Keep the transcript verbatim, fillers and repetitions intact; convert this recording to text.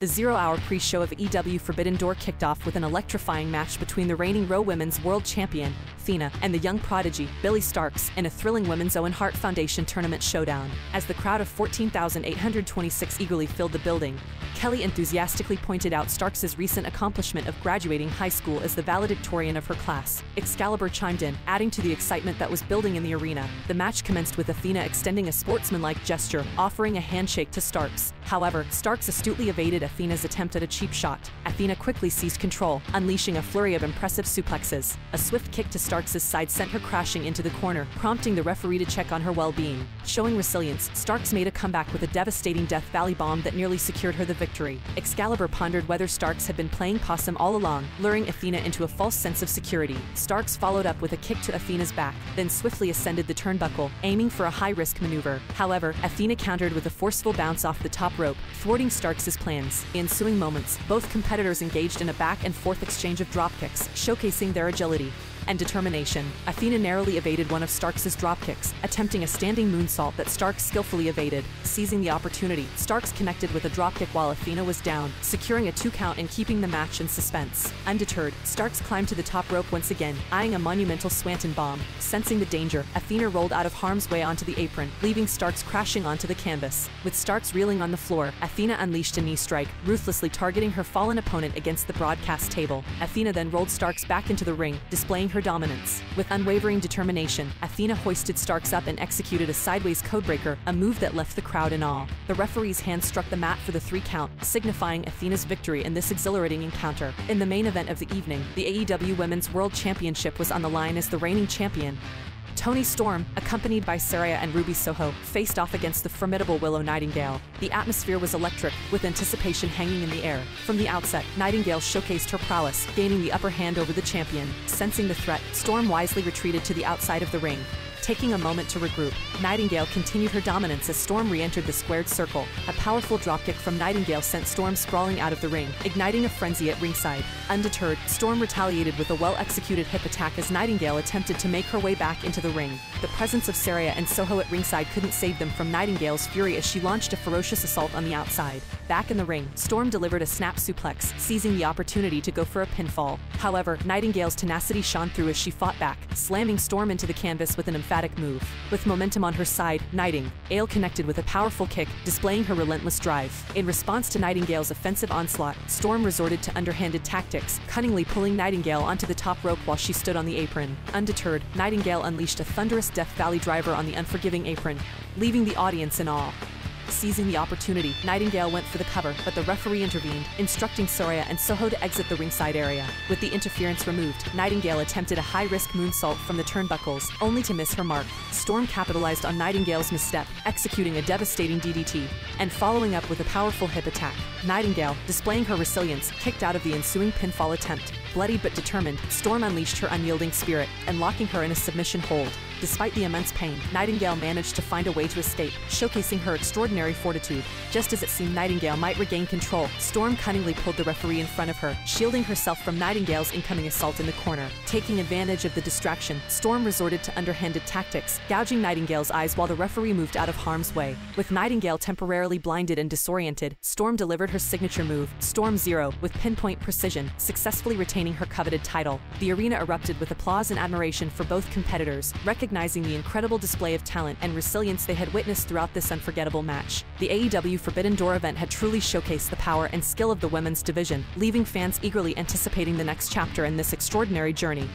The zero-hour pre-show of A E W Forbidden Door kicked off with an electrifying match between the reigning R O H Women's World Champion, Athena, and the young prodigy, Billie Starkz, in a thrilling Women's Owen Hart Foundation tournament showdown. As the crowd of fourteen thousand eight hundred twenty-six eagerly filled the building, Kelly enthusiastically pointed out Stark's recent accomplishment of graduating high school as the valedictorian of her class. Excalibur chimed in, adding to the excitement that was building in the arena. The match commenced with Athena extending a sportsmanlike gesture, offering a handshake to Starkz. However, Starkz astutely evaded Athena's attempt at a cheap shot. Athena quickly seized control, unleashing a flurry of impressive suplexes. A swift kick to Stark's side sent her crashing into the corner, prompting the referee to check on her well-being. Showing resilience, Starkz made a comeback with a devastating Death Valley bomb that nearly secured her the victory. Excalibur pondered whether Starkz had been playing possum all along, luring Athena into a false sense of security. Starkz followed up with a kick to Athena's back, then swiftly ascended the turnbuckle, aiming for a high-risk maneuver. However, Athena countered with a forceful bounce off the top rope, thwarting Stark's plans. The ensuing moments, both competitors engaged in a back-and-forth exchange of dropkicks, showcasing their agility and determination. Athena narrowly evaded one of Stark's dropkicks, attempting a standing moonsault that Starkz skillfully evaded. Seizing the opportunity, Starkz connected with a dropkick while Athena was down, securing a two-count and keeping the match in suspense. Undeterred, Starkz climbed to the top rope once again, eyeing a monumental Swanton bomb. Sensing the danger, Athena rolled out of harm's way onto the apron, leaving Starkz crashing onto the canvas. With Starkz reeling on the floor, Athena unleashed a knee strike, ruthlessly targeting her fallen opponent against the broadcast table. Athena then rolled Starkz back into the ring, displaying her dominance. With unwavering determination, Athena hoisted Starkz up and executed a sideways Codebreaker, a move that left the crowd in awe. The referee's hand struck the mat for the three count, signifying Athena's victory in this exhilarating encounter. In the main event of the evening, the A E W Women's World Championship was on the line as the reigning champion, Toni Storm, accompanied by Saraya and Ruby Soho, faced off against the formidable Willow Nightingale. The atmosphere was electric, with anticipation hanging in the air. From the outset, Nightingale showcased her prowess, gaining the upper hand over the champion. Sensing the threat, Storm wisely retreated to the outside of the ring. Taking a moment to regroup, Nightingale continued her dominance as Storm re-entered the squared circle. A powerful dropkick from Nightingale sent Storm sprawling out of the ring, igniting a frenzy at ringside. Undeterred, Storm retaliated with a well-executed hip attack as Nightingale attempted to make her way back into the ring. The presence of Saraya and Soho at ringside couldn't save them from Nightingale's fury as she launched a ferocious assault on the outside. Back in the ring, Storm delivered a snap suplex, seizing the opportunity to go for a pinfall. However, Nightingale's tenacity shone through as she fought back, slamming Storm into the canvas with an emphatic move. With momentum on her side, Nightingale connected with a powerful kick, displaying her relentless drive. In response to Nightingale's offensive onslaught, Storm resorted to underhanded tactics, cunningly pulling Nightingale onto the top rope while she stood on the apron. Undeterred, Nightingale unleashed a thunderous Death Valley Driver on the unforgiving apron, leaving the audience in awe. Seizing the opportunity, Nightingale went for the cover, but the referee intervened, instructing Saraya and Soho to exit the ringside area. With the interference removed, Nightingale attempted a high-risk moonsault from the turnbuckles, only to miss her mark. Storm capitalized on Nightingale's misstep, executing a devastating D D T, and following up with a powerful hip attack. Nightingale, displaying her resilience, kicked out of the ensuing pinfall attempt. Bloodied but determined, Storm unleashed her unyielding spirit, and locking her in a submission hold. Despite the immense pain, Nightingale managed to find a way to escape, showcasing her extraordinary fortitude. Just as it seemed Nightingale might regain control, Storm cunningly pulled the referee in front of her, shielding herself from Nightingale's incoming assault in the corner. Taking advantage of the distraction, Storm resorted to underhanded tactics, gouging Nightingale's eyes while the referee moved out of harm's way. With Nightingale temporarily blinded and disoriented, Storm delivered her signature move, Storm Zero, with pinpoint precision, successfully retaining her coveted title. The arena erupted with applause and admiration for both competitors, recognizing Recognizing the incredible display of talent and resilience they had witnessed throughout this unforgettable match. The A E W Forbidden Door event had truly showcased the power and skill of the women's division, leaving fans eagerly anticipating the next chapter in this extraordinary journey.